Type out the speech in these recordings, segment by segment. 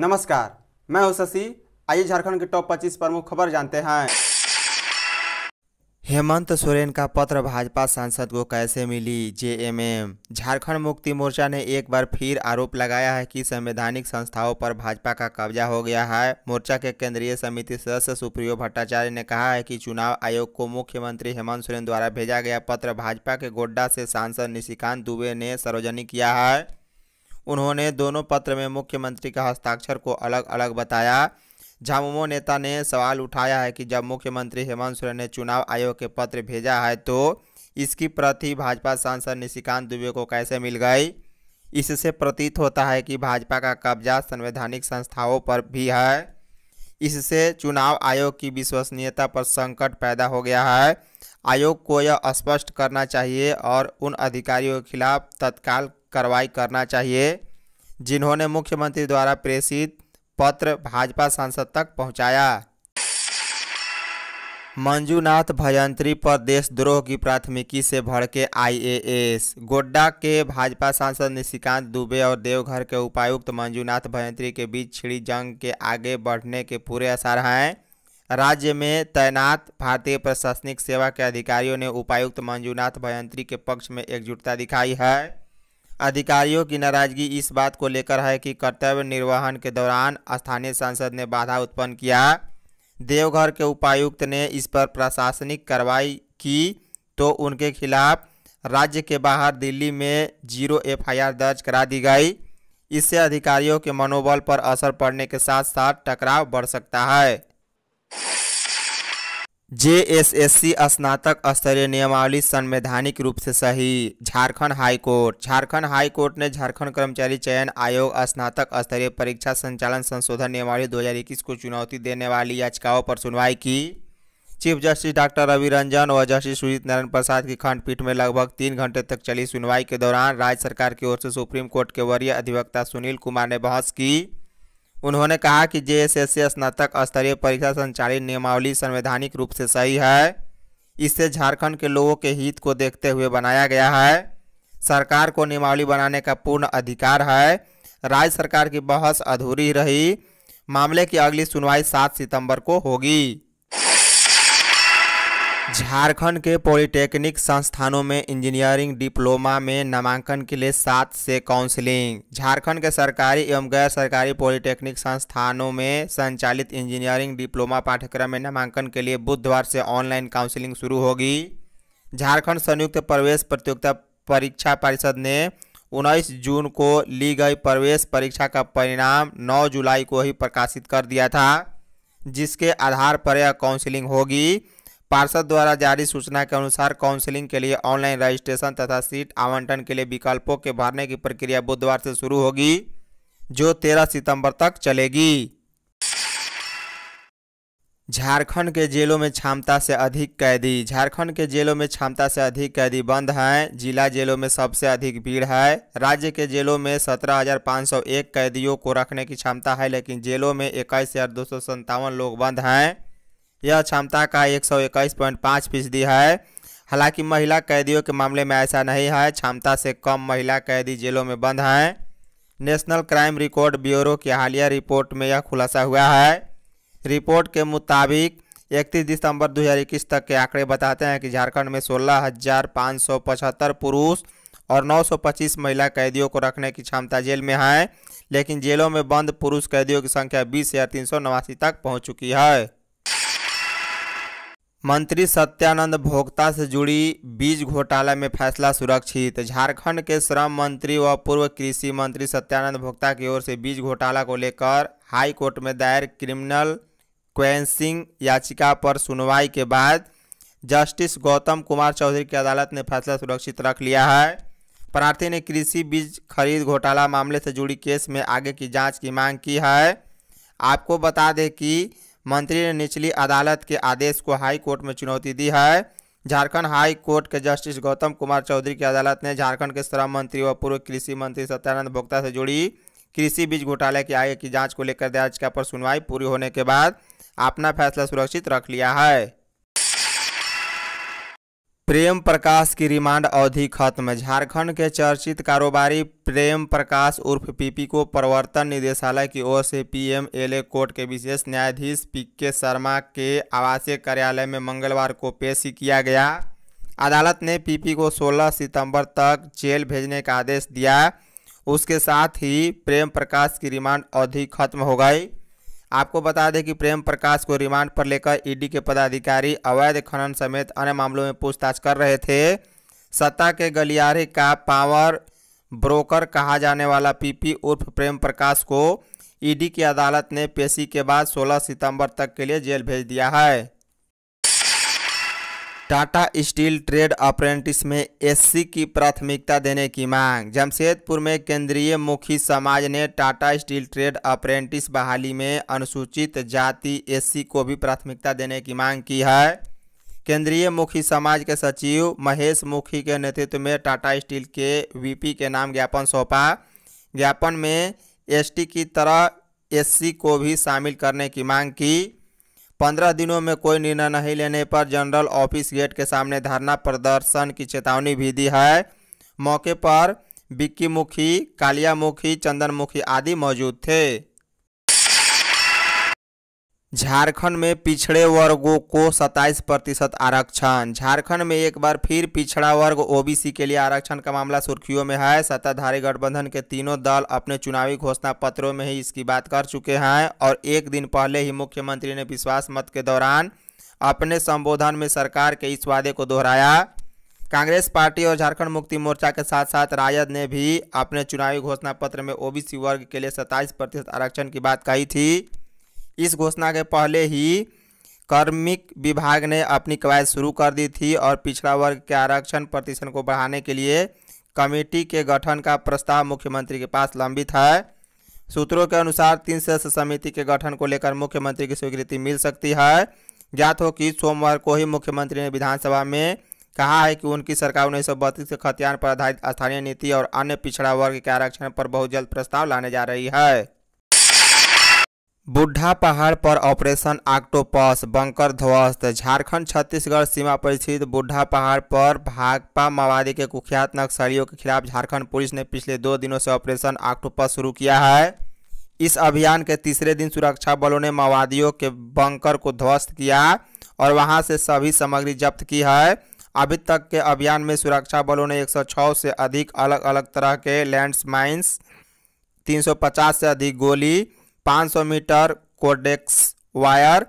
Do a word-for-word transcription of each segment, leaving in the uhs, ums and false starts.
नमस्कार, मैं हूं शशि। आइए झारखंड के टॉप पच्चीस प्रमुख खबर जानते हैं। हेमंत सोरेन का पत्र भाजपा सांसद को कैसे मिली जे एम एम। झारखंड मुक्ति मोर्चा ने एक बार फिर आरोप लगाया है कि संवैधानिक संस्थाओं पर भाजपा का कब्जा हो गया है। मोर्चा के केंद्रीय समिति सदस्य सुप्रियो भट्टाचार्य ने कहा है कि चुनाव आयोग को मुख्यमंत्री हेमंत सोरेन द्वारा भेजा गया पत्र भाजपा के गोड्डा से सांसद निशिकांत दुबे ने सार्वजनिक किया है। उन्होंने दोनों पत्र में मुख्यमंत्री का हस्ताक्षर को अलग अलग बताया। झामुमो नेता ने सवाल उठाया है कि जब मुख्यमंत्री हेमंत सोरेन ने चुनाव आयोग के पत्र भेजा है तो इसकी प्रति भाजपा सांसद निशिकांत दुबे को कैसे मिल गई। इससे प्रतीत होता है कि भाजपा का कब्जा संवैधानिक संस्थाओं पर भी है। इससे चुनाव आयोग की विश्वसनीयता पर संकट पैदा हो गया है। आयोग को यह स्पष्ट करना चाहिए और उन अधिकारियों के खिलाफ तत्काल कार्रवाई करना चाहिए जिन्होंने मुख्यमंत्री द्वारा प्रेषित पत्र भाजपा सांसद तक पहुंचाया। मंजूनाथ भयंत्री पर देशद्रोह की प्राथमिकी से भड़के आई ए एस। गोड्डा के भाजपा सांसद निशिकांत दुबे और देवघर के उपायुक्त मंजूनाथ भयंत्री के बीच छिड़ी जंग के आगे बढ़ने के पूरे आसार हैं। राज्य में तैनात भारतीय प्रशासनिक सेवा के अधिकारियों ने उपायुक्त मंजूनाथ भयंत्री के पक्ष में एकजुटता दिखाई है। अधिकारियों की नाराजगी इस बात को लेकर है कि कर्तव्य निर्वहन के दौरान स्थानीय सांसद ने बाधा उत्पन्न किया। देवघर के उपायुक्त ने इस पर प्रशासनिक कार्रवाई की तो उनके खिलाफ राज्य के बाहर दिल्ली में जीरो एफ आई आर दर्ज करा दी गई। इससे अधिकारियों के मनोबल पर असर पड़ने के साथ साथ टकराव बढ़ सकता है। जे एस एस सी स्नातक स्तरीय नियमावली संवैधानिक रूप से सही। झारखंड हाईकोर्ट। झारखंड हाईकोर्ट ने झारखंड कर्मचारी चयन आयोग स्नातक स्तरीय परीक्षा संचालन संशोधन नियमावली दो हज़ार इक्कीस को चुनौती देने वाली याचिकाओं पर सुनवाई की। Chief justice doctor Ravi Ranjan और जस्टिस सुजीत नारायण प्रसाद की खंडपीठ में लगभग तीन घंटे तक चली सुनवाई के दौरान राज्य सरकार की ओर से सुप्रीम कोर्ट के वरीय अधिवक्ता सुनील कुमार ने बहस की। उन्होंने कहा कि जे एस एस सी स्नातक स्तरीय परीक्षा संचालित नियमावली संवैधानिक रूप से सही है। इससे झारखंड के लोगों के हित को देखते हुए बनाया गया है। सरकार को नियमावली बनाने का पूर्ण अधिकार है। राज्य सरकार की बहस अधूरी रही। मामले की अगली सुनवाई सात सितंबर को होगी। झारखंड के पॉलिटेक्निक संस्थानों में इंजीनियरिंग डिप्लोमा में नामांकन के लिए सात से काउंसलिंग। झारखंड के सरकारी एवं गैर सरकारी पॉलिटेक्निक संस्थानों में संचालित इंजीनियरिंग डिप्लोमा पाठ्यक्रम में नामांकन के लिए बुधवार से ऑनलाइन काउंसलिंग शुरू होगी। झारखंड संयुक्त प्रवेश प्रतियोगिता परीक्षा परिषद ने उन्नीस जून को ली गई प्रवेश परीक्षा का परिणाम नौ जुलाई को ही प्रकाशित कर दिया था, जिसके आधार पर यह काउंसलिंग होगी। पार्षद द्वारा जारी सूचना के अनुसार काउंसलिंग के लिए ऑनलाइन रजिस्ट्रेशन तथा सीट आवंटन के लिए विकल्पों के भरने की प्रक्रिया बुधवार से शुरू होगी, जो तेरह सितंबर तक चलेगी। झारखंड के जेलों में क्षमता से अधिक कैदी। झारखंड के जेलों में क्षमता से अधिक कैदी बंद हैं। जिला जेलों में सबसे अधिक भीड़ है। राज्य के जेलों में सत्रह हजार पाँच सौ एक कैदियों को रखने की क्षमता है, लेकिन जेलों में इक्कीस हजार दो सौ संतावन लोग बंद हैं। यह क्षमता का एक सौ इक्कीस पॉइंट पाँच फीसदी है। हालांकि महिला कैदियों के मामले में ऐसा नहीं है। क्षमता से कम महिला कैदी जेलों में बंद हैं। नेशनल क्राइम रिकॉर्ड ब्यूरो की हालिया रिपोर्ट में यह खुलासा हुआ है। रिपोर्ट के मुताबिक इकतीस दिसंबर दो हज़ार इक्कीस तक के आंकड़े बताते हैं कि झारखंड में सोलह हजार पाँच सौ पचहत्तर पुरुष और नौ सौ पच्चीस महिला कैदियों को रखने की क्षमता जेल में है, लेकिन जेलों में बंद पुरुष कैदियों की संख्या बीस हजार तीन सौ नवासी तक पहुँच चुकी है। मंत्री सत्यानंद भोक्ता से जुड़ी बीज घोटाला में फैसला सुरक्षित। झारखंड के श्रम मंत्री व पूर्व कृषि मंत्री सत्यानंद भोक्ता की ओर से बीज घोटाला को लेकर हाई कोर्ट में दायर क्रिमिनल क्वेश्चनिंग याचिका पर सुनवाई के बाद जस्टिस गौतम कुमार चौधरी की अदालत ने फैसला सुरक्षित रख लिया है। प्रार्थी ने कृषि बीज खरीद घोटाला मामले से जुड़ी केस में आगे की जाँच की मांग की है। आपको बता दें कि मंत्री ने निचली अदालत के आदेश को हाई कोर्ट में चुनौती दी है। झारखंड हाई कोर्ट के जस्टिस गौतम कुमार चौधरी की अदालत ने झारखंड के श्रम मंत्री व पूर्व कृषि मंत्री सत्यानंद भोक्ता से जुड़ी कृषि बीज घोटाले की आगे की जांच को लेकर दायर याचिका पर सुनवाई पूरी होने के बाद अपना फैसला सुरक्षित रख लिया है। प्रेम प्रकाश की रिमांड अवधि खत्म। झारखंड के चर्चित कारोबारी प्रेम प्रकाश उर्फ पीपी को प्रवर्तन निदेशालय की ओर से पीएमएलए कोर्ट के विशेष न्यायाधीश पीके शर्मा के आवासीय कार्यालय में मंगलवार को पेश किया गया। अदालत ने पीपी को सोलह सितंबर तक जेल भेजने का आदेश दिया। उसके साथ ही प्रेम प्रकाश की रिमांड अवधि खत्म हो गई। आपको बता दें कि प्रेम प्रकाश को रिमांड पर लेकर ईडी के पदाधिकारी अवैध खनन समेत अन्य मामलों में पूछताछ कर रहे थे। सत्ता के गलियारे का पावर ब्रोकर कहा जाने वाला पीपी उर्फ प्रेम प्रकाश को ईडी की अदालत ने पेशी के बाद सोलह सितंबर तक के लिए जेल भेज दिया है। टाटा स्टील ट्रेड अप्रेंटिस में एससी की प्राथमिकता देने की मांग। जमशेदपुर में केंद्रीय मुखी समाज ने टाटा स्टील ट्रेड अप्रेंटिस बहाली में अनुसूचित जाति एससी को भी प्राथमिकता देने की मांग की है। केंद्रीय मुखी समाज के सचिव महेश मुखी के नेतृत्व में टाटा स्टील के वीपी के नाम ज्ञापन सौंपा। ज्ञापन में एसटी की तरह एससी को भी शामिल करने की मांग की। पंद्रह दिनों में कोई निर्णय नहीं लेने पर जनरल ऑफिस गेट के सामने धरना प्रदर्शन की चेतावनी भी दी है। मौके पर बिक्की मुखी, कालिया मुखी, चंदन मुखी आदि मौजूद थे। झारखंड में पिछड़े वर्गों को सत्ताईस प्रतिशत आरक्षण। झारखंड में एक बार फिर पिछड़ा वर्ग ओबीसी के लिए आरक्षण का मामला सुर्खियों में है। सत्ताधारी गठबंधन के तीनों दल अपने चुनावी घोषणा पत्रों में ही इसकी बात कर चुके हैं और एक दिन पहले ही मुख्यमंत्री ने विश्वास मत के दौरान अपने संबोधन में सरकार के इस वादे को दोहराया। कांग्रेस पार्टी और झारखंड मुक्ति मोर्चा के साथ साथ राजद ने भी अपने चुनावी घोषणा पत्र में ओबीसी वर्ग के लिए सत्ताईस प्रतिशत आरक्षण की बात कही थी। इस घोषणा के पहले ही कार्मिक विभाग ने अपनी कवायद शुरू कर दी थी और पिछड़ा वर्ग के आरक्षण प्रतिशत को बढ़ाने के लिए कमेटी के गठन का प्रस्ताव मुख्यमंत्री के पास लंबित है। सूत्रों के अनुसार तीन सदस्य समिति के गठन को लेकर मुख्यमंत्री की स्वीकृति मिल सकती है। ज्ञात हो कि सोमवार को ही मुख्यमंत्री ने विधानसभा में कहा है कि उनकी सरकार उन्नीस सौ बत्तीस के खतियान पर आधारित स्थानीय नीति और अन्य पिछड़ा वर्ग के आरक्षण पर बहुत जल्द प्रस्ताव लाने जा रही है। बुढ़ा पहाड़ पर ऑपरेशन ऑक्टोपस, बंकर ध्वस्त। झारखंड छत्तीसगढ़ सीमा पर स्थित बुढ़ा पहाड़ पर भाकपा माओवादी के कुख्यात नक्सलियों के खिलाफ झारखंड पुलिस ने पिछले दो दिनों से ऑपरेशन ऑक्टोपस शुरू किया है। इस अभियान के तीसरे दिन सुरक्षा बलों ने माओवादियों के बंकर को ध्वस्त किया और वहां से सभी सामग्री जब्त की है। अभी तक के अभियान में सुरक्षा बलों ने एक सौ छः से अधिक अलग अलग तरह के लैंड माइन्स, तीन सौ पचास से अधिक गोली, पाँच सौ metre codex wire,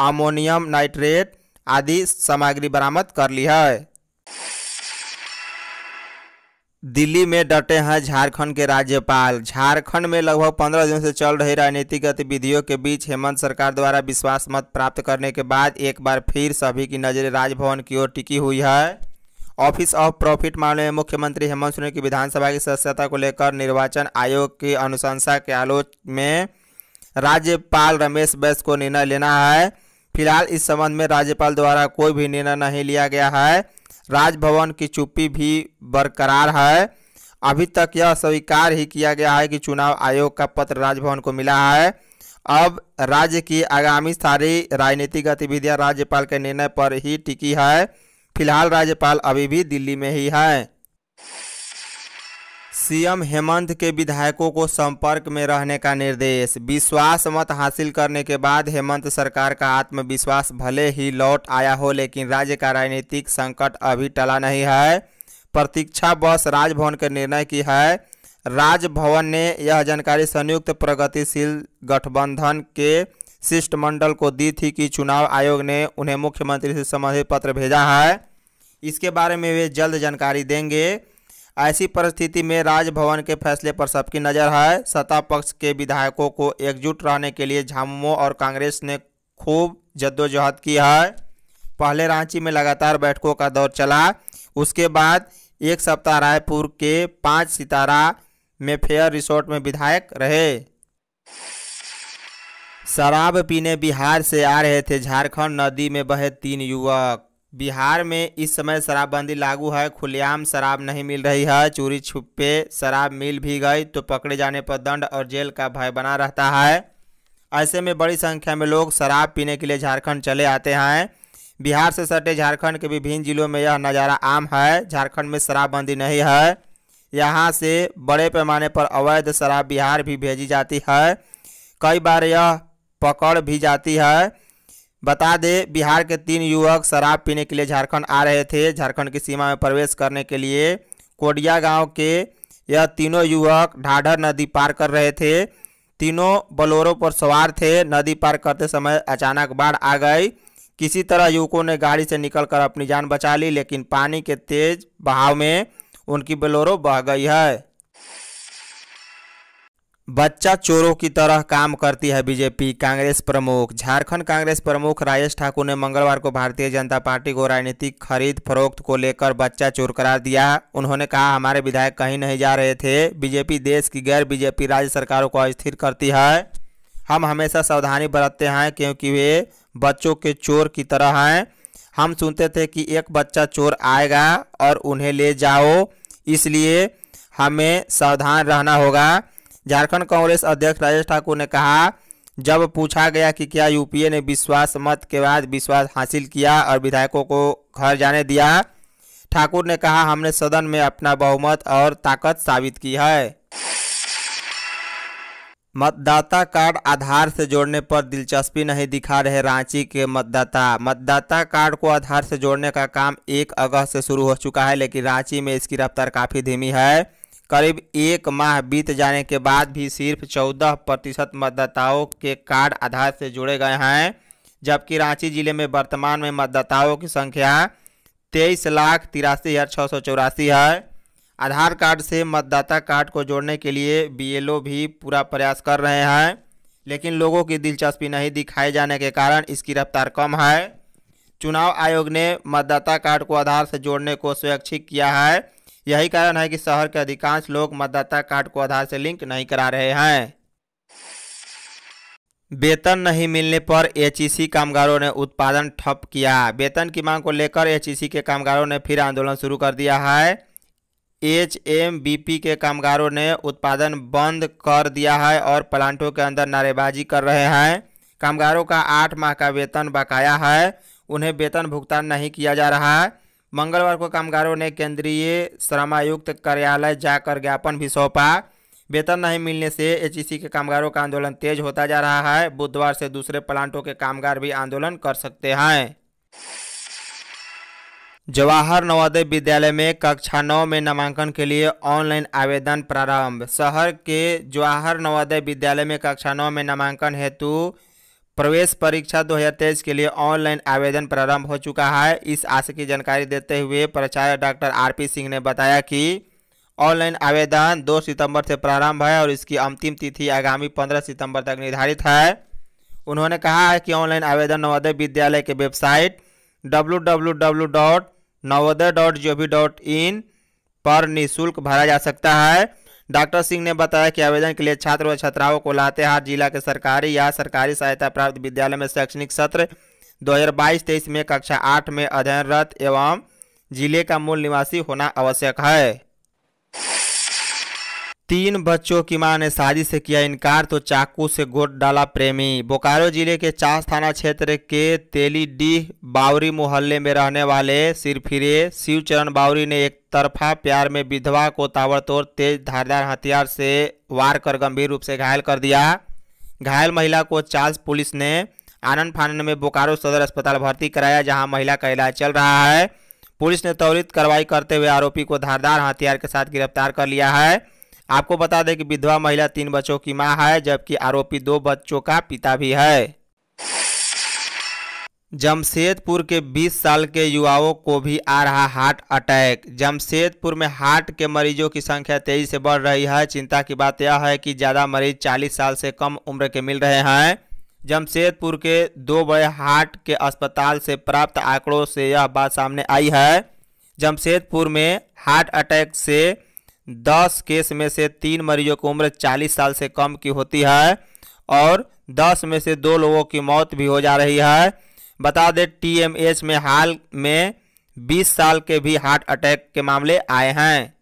ammonium nitrate आदि सामग्री बरामद कर ली है। दिल्ली में डटे हैं झारखंड के राज्यपाल। झारखंड में लगभग पंद्रह दिन से चल रही राजनीतिक गतिविधियों के बीच हेमंत सरकार द्वारा विश्वास मत प्राप्त करने के बाद एक बार फिर सभी की नजरें राजभवन की ओर टिकी हुई है। ऑफिस ऑफ प्रॉफिट मामले में मुख्यमंत्री हेमंत सोरेन की विधानसभा की सदस्यता को लेकर निर्वाचन आयोग की अनुशंसा के आलोच में राज्यपाल रमेश बैस को निर्णय लेना है। फिलहाल इस संबंध में राज्यपाल द्वारा कोई भी निर्णय नहीं लिया गया है। राजभवन की चुप्पी भी बरकरार है। अभी तक यह स्वीकार ही किया गया है कि चुनाव आयोग का पत्र राजभवन को मिला है। अब राज्य की आगामी सारी राजनीतिक गतिविधियाँ राज्यपाल के निर्णय पर ही टिकी है। फिलहाल राज्यपाल अभी भी दिल्ली में ही है। सीएम हेमंत के विधायकों को संपर्क में रहने का निर्देश। विश्वास मत हासिल करने के बाद हेमंत सरकार का आत्मविश्वास भले ही लौट आया हो, लेकिन राज्य का राजनीतिक संकट अभी टला नहीं है। प्रतीक्षा बस राजभवन के निर्णय की है। राजभवन ने यह जानकारी संयुक्त प्रगतिशील गठबंधन के शिष्टमंडल को दी थी कि चुनाव आयोग ने उन्हें मुख्यमंत्री से संबंधित पत्र भेजा है। इसके बारे में वे जल्द जानकारी देंगे। ऐसी परिस्थिति में राजभवन के फैसले पर सबकी नज़र है। सत्ता पक्ष के विधायकों को एकजुट रहने के लिए झामुमो और कांग्रेस ने खूब जद्दोजहद की है। पहले रांची में लगातार बैठकों का दौर चला। उसके बाद एक सप्ताह रायपुर के पाँच सितारा में फेयर रिसोर्ट में विधायक रहे। शराब पीने बिहार से आ रहे थे, झारखंड नदी में बहे तीन युवक। बिहार में इस समय शराबबंदी लागू है। खुलेआम शराब नहीं मिल रही है। चोरी छुपे शराब मिल भी गई तो पकड़े जाने पर दंड और जेल का भय बना रहता है। ऐसे में बड़ी संख्या में लोग शराब पीने के लिए झारखंड चले आते हैं। बिहार से सटे झारखंड के विभिन्न जिलों में यह नज़ारा आम है। झारखंड में शराबबंदी नहीं है। यहाँ से बड़े पैमाने पर अवैध शराब बिहार भी भेजी जाती है, कई बार यह पकड़ भी जाती है। बता दें, बिहार के तीन युवक शराब पीने के लिए झारखंड आ रहे थे। झारखंड की सीमा में प्रवेश करने के लिए कोडिया गांव के यह तीनों युवक ढाढ़र नदी पार कर रहे थे। तीनों बोलेरो पर सवार थे। नदी पार करते समय अचानक बाढ़ आ गई। किसी तरह युवकों ने गाड़ी से निकलकर अपनी जान बचा ली, लेकिन पानी के तेज बहाव में उनकी बोलेरो बह गई है। बच्चा चोरों की तरह काम करती है बीजेपी। कांग्रेस प्रमुख झारखंड कांग्रेस प्रमुख राजेश ठाकुर ने मंगलवार को भारतीय जनता पार्टी को राजनीतिक खरीद फरोख्त को लेकर बच्चा चोर करार दिया। उन्होंने कहा, हमारे विधायक कहीं नहीं जा रहे थे। बीजेपी देश की गैर बीजेपी राज्य सरकारों को अस्थिर करती है। हम हमेशा सावधानी बरतते हैं क्योंकि वे बच्चों के चोर की तरह हैं। हम सुनते थे कि एक बच्चा चोर आएगा और उन्हें ले जाओ, इसलिए हमें सावधान रहना होगा। झारखंड कांग्रेस अध्यक्ष राजेश ठाकुर ने कहा, जब पूछा गया कि क्या यूपीए ने विश्वास मत के बाद विश्वास हासिल किया और विधायकों को घर जाने दिया, ठाकुर ने कहा, हमने सदन में अपना बहुमत और ताकत साबित की है। मतदाता कार्ड आधार से जोड़ने पर दिलचस्पी नहीं दिखा रहे रांची के मतदाता। मतदाता कार्ड को आधार से जोड़ने का काम एक अगस्त से शुरू हो चुका है, लेकिन रांची में इसकी रफ्तार काफ़ी धीमी है। करीब एक माह बीत जाने के बाद भी सिर्फ चौदह प्रतिशत मतदाताओं के कार्ड आधार से जुड़े गए हैं, जबकि रांची जिले में वर्तमान में मतदाताओं की संख्या तेईस लाख तिरासी हज़ार छः सौ चौरासी है। आधार कार्ड से मतदाता कार्ड को जोड़ने के लिए बीएलओ भी पूरा प्रयास कर रहे हैं, लेकिन लोगों की दिलचस्पी नहीं दिखाए जाने के कारण इसकी रफ्तार कम है। चुनाव आयोग ने मतदाता कार्ड को आधार से जोड़ने को स्वैच्छिक किया है। यही कारण है कि शहर के अधिकांश लोग मतदाता कार्ड को आधार से लिंक नहीं करा रहे हैं। वेतन नहीं मिलने पर एचईसी कामगारों ने उत्पादन ठप किया। वेतन की मांग को लेकर एचईसी के कामगारों ने फिर आंदोलन शुरू कर दिया है। एचएमबीपी के कामगारों ने उत्पादन बंद कर दिया है और प्लांटों के अंदर नारेबाजी कर रहे हैं। कामगारों का आठ माह का वेतन बकाया है, उन्हें वेतन भुगतान नहीं किया जा रहा है। मंगलवार को कामगारों ने केंद्रीय श्रमायुक्त कार्यालय जाकर ज्ञापन भी सौंपा। वेतन नहीं मिलने से एचईसी के कामगारों का आंदोलन तेज होता जा रहा है। बुधवार से दूसरे प्लांटों के कामगार भी आंदोलन कर सकते हैं। जवाहर नवोदय विद्यालय में कक्षा नौ में नामांकन के लिए ऑनलाइन आवेदन प्रारंभ। शहर के जवाहर नवोदय विद्यालय में कक्षा नौ में नामांकन हेतु प्रवेश परीक्षा दो हज़ार तेईस के लिए ऑनलाइन आवेदन प्रारंभ हो चुका है। इस आशय की जानकारी देते हुए प्राचार्य डॉक्टर आरपी सिंह ने बताया कि ऑनलाइन आवेदन दो सितंबर से प्रारंभ है और इसकी अंतिम तिथि आगामी पंद्रह सितंबर तक निर्धारित है। उन्होंने कहा है कि ऑनलाइन आवेदन नवोदय विद्यालय के website W W W dot Navodaya dot G O V dot in पर निःशुल्क भरा जा सकता है। डॉक्टर सिंह ने बताया कि आवेदन के लिए छात्र व छात्राओं को लातेहार जिला के सरकारी या सरकारी सहायता प्राप्त विद्यालय में शैक्षणिक सत्र दो हज़ार बाईस तेईस में कक्षा आठ में अध्ययनरत एवं जिले का मूल निवासी होना आवश्यक है। तीन बच्चों की मां ने शादी से किया इनकार तो चाकू से गोद डाला प्रेमी। बोकारो जिले के चास थाना क्षेत्र के तेलीडीह बावरी मोहल्ले में रहने वाले सिरफिरे शिवचरण बावरी ने एक तरफा प्यार में विधवा को ताबड़तोड़ तेज धारदार हथियार से वार कर गंभीर रूप से घायल कर दिया। घायल महिला को चास पुलिस ने आनन फानन में बोकारो सदर अस्पताल भर्ती कराया, जहाँ महिला का इलाज चल रहा है। पुलिस ने त्वरित कार्रवाई करते हुए आरोपी को धारदार हथियार के साथ गिरफ्तार कर लिया है। आपको बता दें कि विधवा महिला तीन बच्चों की मां है, जबकि आरोपी दो बच्चों का पिता भी है। जमशेदपुर के बीस साल के युवाओं को भी आ रहा हार्ट अटैक। जमशेदपुर में हार्ट के मरीजों की संख्या तेजी से बढ़ रही है। चिंता की बात यह है कि ज़्यादा मरीज चालीस साल से कम उम्र के मिल रहे हैं। जमशेदपुर के दो बड़े हार्ट के अस्पताल से प्राप्त आंकड़ों से यह बात सामने आई है। जमशेदपुर में हार्ट अटैक से दस केस में से तीन मरीजों की उम्र चालीस साल से कम की होती है और दस में से दो लोगों की मौत भी हो जा रही है। बता दें, टीएमएच में हाल में बीस साल के भी हार्ट अटैक के मामले आए हैं।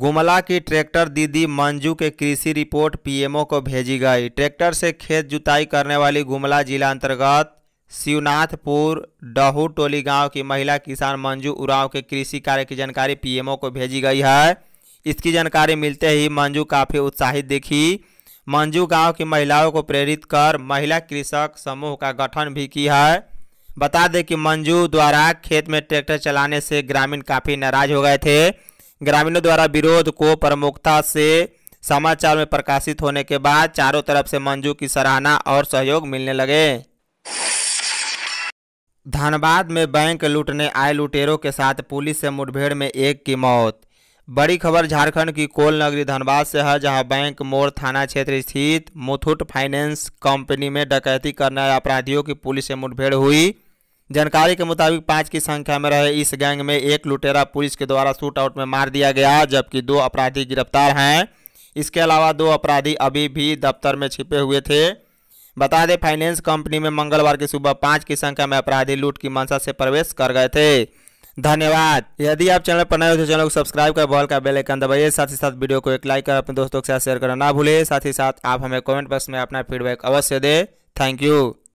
गुमला की ट्रैक्टर दीदी मंजू के कृषि रिपोर्ट पीएमओ को भेजी गई। ट्रैक्टर से खेत जुताई करने वाली गुमला जिला अंतर्गत शिवनाथपुर डहू टोली गांव की महिला किसान मंजू उरांव के कृषि कार्य की जानकारी पीएमओ को भेजी गई है। इसकी जानकारी मिलते ही मंजू काफ़ी उत्साहित दिखी। मंजू गांव की महिलाओं को प्रेरित कर महिला कृषक समूह का गठन भी की है। बता दें कि मंजू द्वारा खेत में ट्रैक्टर चलाने से ग्रामीण काफ़ी नाराज हो गए थे। ग्रामीणों द्वारा विरोध को प्रमुखता से समाचार में प्रकाशित होने के बाद चारों तरफ से मंजू की सराहना और सहयोग मिलने लगे। धनबाद में बैंक लूटने आए लुटेरों के साथ पुलिस से मुठभेड़ में एक की मौत। बड़ी खबर झारखंड की कोल नगरी धनबाद से है, जहां बैंक मोड़ थाना क्षेत्र स्थित मुथुट फाइनेंस कंपनी में डकैती करने आए अपराधियों की पुलिस से मुठभेड़ हुई। जानकारी के मुताबिक पाँच की संख्या में रहे इस गैंग में एक लुटेरा पुलिस के द्वारा शूटआउट में मार दिया गया, जबकि दो अपराधी गिरफ्तार हैं। इसके अलावा दो अपराधी अभी भी दफ्तर में छिपे हुए थे। बता दें, फाइनेंस कंपनी में मंगलवार की सुबह पाँच की संख्या में अपराधी लूट की मंशा से प्रवेश कर गए थे। धन्यवाद। यदि आप चैनल पर नए हो तो चैनल को सब्सक्राइब कर बॉल का बेल आइकन दबाइए। साथ ही साथ वीडियो को एक लाइक कर अपने दोस्तों के साथ शेयर करना ना भूलें। साथ ही साथ आप हमें कमेंट बॉक्स में अपना फीडबैक अवश्य दें। Thank you.